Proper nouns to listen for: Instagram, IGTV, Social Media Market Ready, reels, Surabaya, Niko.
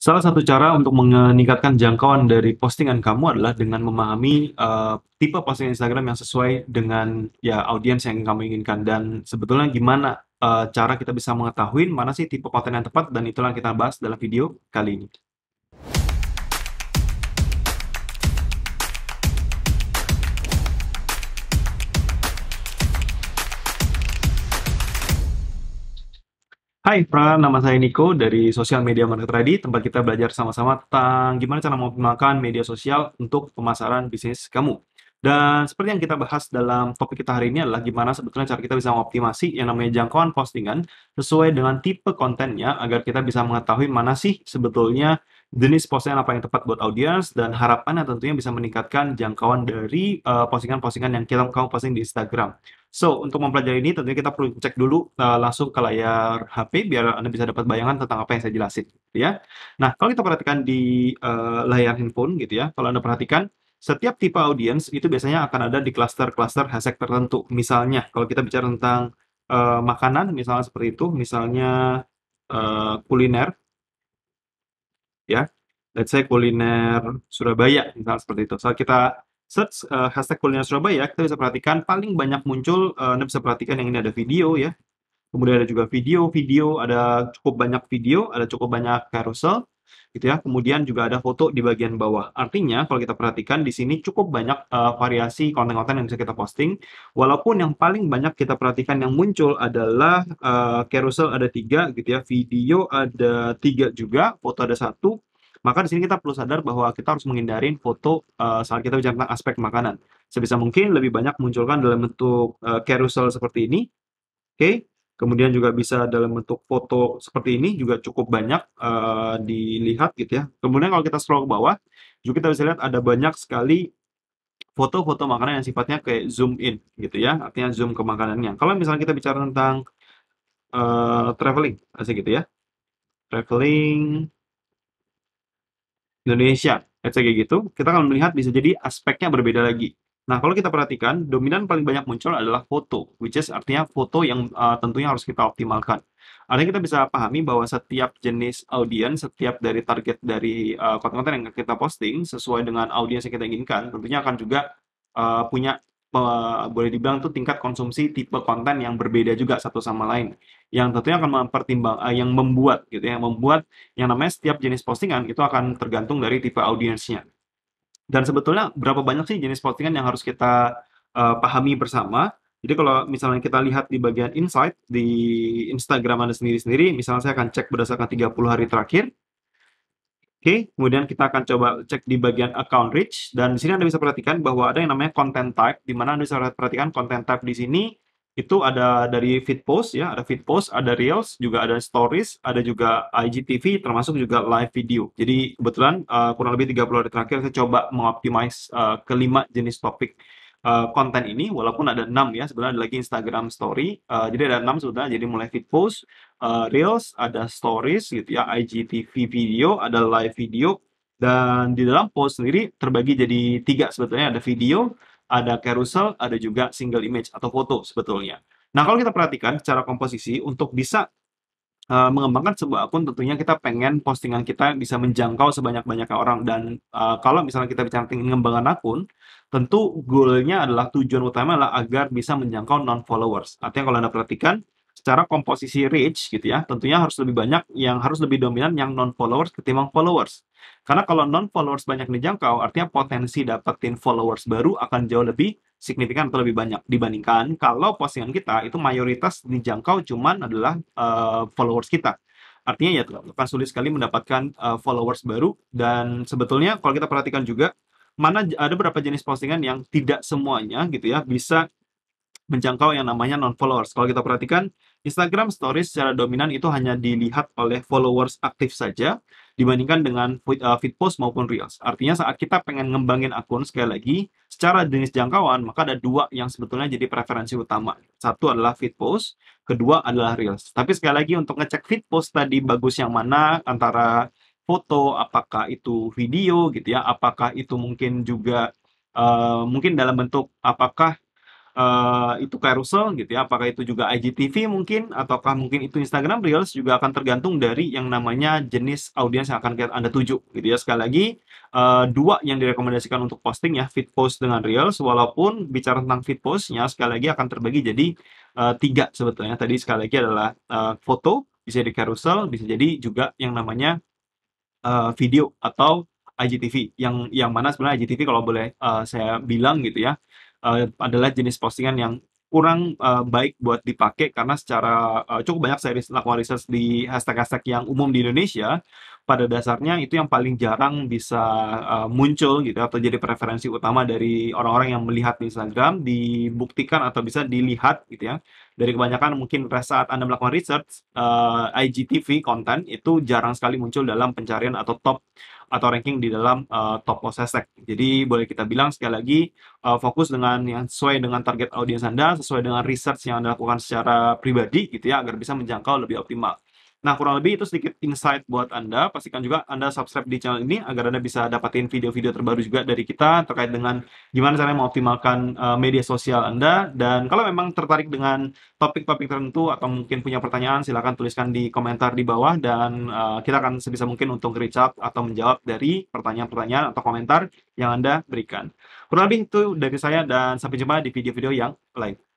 Salah satu cara untuk meningkatkan jangkauan dari postingan kamu adalah dengan memahami tipe postingan Instagram yang sesuai dengan ya audiens yang kamu inginkan. Dan sebetulnya gimana cara kita bisa mengetahui mana sih tipe konten yang tepat, dan itulah yang kita bahas dalam video kali ini. Hai, nama saya Niko dari Social Media Market Ready, tempat kita belajar sama-sama tentang gimana cara mengoptimalkan media sosial untuk pemasaran bisnis kamu. Dan seperti yang kita bahas dalam topik kita hari ini adalah gimana sebetulnya cara kita bisa mengoptimasi yang namanya jangkauan postingan sesuai dengan tipe kontennya, agar kita bisa mengetahui mana sih sebetulnya jenis postingan apa yang tepat buat audiens, dan harapannya tentunya bisa meningkatkan jangkauan dari postingan-postingan yang kamu posting di Instagram. So, untuk mempelajari ini tentunya kita perlu cek dulu langsung ke layar HP biar Anda bisa dapat bayangan tentang apa yang saya jelasin, gitu ya. Nah, kalau kita perhatikan di layar handphone gitu ya, kalau Anda perhatikan, setiap tipe audience itu biasanya akan ada di klaster-klaster hashtag tertentu. Misalnya, kalau kita bicara tentang makanan, misalnya seperti itu, misalnya kuliner, ya, let's say kuliner Surabaya, misalnya seperti itu. So, kita search hashtag kuliner Surabaya, kita bisa perhatikan paling banyak muncul, Anda bisa perhatikan yang ini ada video ya, kemudian ada juga video, ada cukup banyak video, ada cukup banyak carousel, gitu ya, kemudian juga ada foto di bagian bawah. Artinya kalau kita perhatikan di sini cukup banyak variasi konten-konten yang bisa kita posting, walaupun yang paling banyak kita perhatikan yang muncul adalah carousel ada 3 gitu ya, video ada 3 juga, foto ada 1. Maka di sini kita perlu sadar bahwa kita harus menghindari foto saat kita bicara tentang aspek makanan. Sebisa mungkin lebih banyak munculkan dalam bentuk carousel seperti ini. Oke. Kemudian juga bisa dalam bentuk foto seperti ini juga cukup banyak dilihat gitu ya. Kemudian kalau kita scroll ke bawah, juga kita bisa lihat ada banyak sekali foto-foto makanan yang sifatnya kayak zoom in gitu ya. Artinya zoom ke makanannya. Kalau misalnya kita bicara tentang traveling, asik gitu ya. Traveling Indonesia, kayak gitu, kita akan melihat bisa jadi aspeknya berbeda lagi. Nah, kalau kita perhatikan, dominan paling banyak muncul adalah foto, which is artinya foto yang tentunya harus kita optimalkan. Artinya kita bisa pahami bahwa setiap jenis audiens, setiap dari target dari konten-konten yang kita posting, sesuai dengan audiens yang kita inginkan, tentunya akan juga punya, boleh dibilang tuh tingkat konsumsi tipe konten yang berbeda juga satu sama lain, yang tentunya akan membuat yang namanya setiap jenis postingan itu akan tergantung dari tipe audiensnya. Dan sebetulnya berapa banyak sih jenis postingan yang harus kita pahami bersama. Jadi kalau misalnya kita lihat di bagian insight di Instagram Anda sendiri-sendiri, misalnya saya akan cek berdasarkan 30 hari terakhir. Oke, kemudian kita akan coba cek di bagian account reach, dan di sini Anda bisa perhatikan bahwa ada yang namanya content type, di mana Anda bisa perhatikan content type di sini itu ada dari feed post ya, ada feed post, ada reels, juga ada stories, ada juga IGTV, termasuk juga live video. Jadi kebetulan kurang lebih 30 hari terakhir saya coba mengoptimize kelima jenis topik konten ini, walaupun ada 6 ya, sebenarnya ada lagi Instagram story, jadi ada 6 sebetulnya, jadi mulai feed post, reels, ada stories gitu ya, IGTV video, ada live video, dan di dalam post sendiri terbagi jadi 3 sebetulnya, ada video, ada carousel, ada juga single image atau foto sebetulnya. Nah, kalau kita perhatikan secara komposisi, untuk bisa mengembangkan sebuah akun tentunya kita pengen postingan kita bisa menjangkau sebanyak-banyaknya orang, dan kalau misalnya kita bicara tentang mengembangkan akun, tentu goalnya adalah, tujuan utama adalah agar bisa menjangkau non-followers. Artinya kalau Anda perhatikan secara komposisi reach gitu ya, tentunya harus lebih banyak, yang harus lebih dominan yang non-followers ketimbang followers. Karena kalau non-followers banyak dijangkau, artinya potensi dapetin followers baru akan jauh lebih signifikan atau lebih banyak dibandingkan kalau postingan kita itu mayoritas dijangkau cuman adalah followers kita. Artinya ya akan sulit sekali mendapatkan followers baru. Dan sebetulnya kalau kita perhatikan juga, mana ada beberapa jenis postingan yang tidak semuanya gitu ya bisa menjangkau yang namanya non-followers. Kalau kita perhatikan, Instagram Stories secara dominan itu hanya dilihat oleh followers aktif saja, dibandingkan dengan feed post maupun reels. Artinya saat kita pengen ngembangin akun, sekali lagi, secara jenis jangkauan, maka ada 2 yang sebetulnya jadi preferensi utama. 1 adalah feed post, kedua adalah reels. Tapi sekali lagi, untuk ngecek feed post tadi bagus yang mana, antara foto, apakah itu video gitu ya, apakah itu mungkin juga, mungkin dalam bentuk apakah itu carousel gitu ya, apakah itu juga IGTV mungkin, ataukah mungkin itu Instagram Reels, juga akan tergantung dari yang namanya jenis audiens yang akan Anda tuju gitu ya. Sekali lagi dua yang direkomendasikan untuk posting ya, feed post dengan Reels, walaupun bicara tentang feed postnya sekali lagi akan terbagi jadi tiga sebetulnya. Tadi sekali lagi adalah foto, bisa di carousel, bisa jadi juga yang namanya video atau IGTV, yang mana sebenarnya IGTV kalau boleh saya bilang gitu ya, adalah jenis postingan yang kurang baik buat dipakai, karena secara cukup banyak saya lakukan riset di hashtag-hashtag yang umum di Indonesia, pada dasarnya itu yang paling jarang bisa muncul gitu, atau jadi preferensi utama dari orang-orang yang melihat di Instagram, dibuktikan atau bisa dilihat gitu ya. Dari kebanyakan mungkin saat Anda melakukan research, IGTV konten itu jarang sekali muncul dalam pencarian atau top atau ranking di dalam top post hashtag. Jadi boleh kita bilang sekali lagi fokus dengan yang sesuai dengan target audiens Anda, sesuai dengan research yang Anda lakukan secara pribadi gitu ya, agar bisa menjangkau lebih optimal. Nah, kurang lebih itu sedikit insight buat Anda. Pastikan juga Anda subscribe di channel ini agar Anda bisa dapatin video-video terbaru juga dari kita terkait dengan gimana caranya mengoptimalkan media sosial Anda. Dan kalau memang tertarik dengan topik-topik tertentu atau mungkin punya pertanyaan, silahkan tuliskan di komentar di bawah, dan kita akan sebisa mungkin untuk reach out atau menjawab dari pertanyaan-pertanyaan atau komentar yang Anda berikan. Kurang lebih itu dari saya, dan sampai jumpa di video-video yang lain.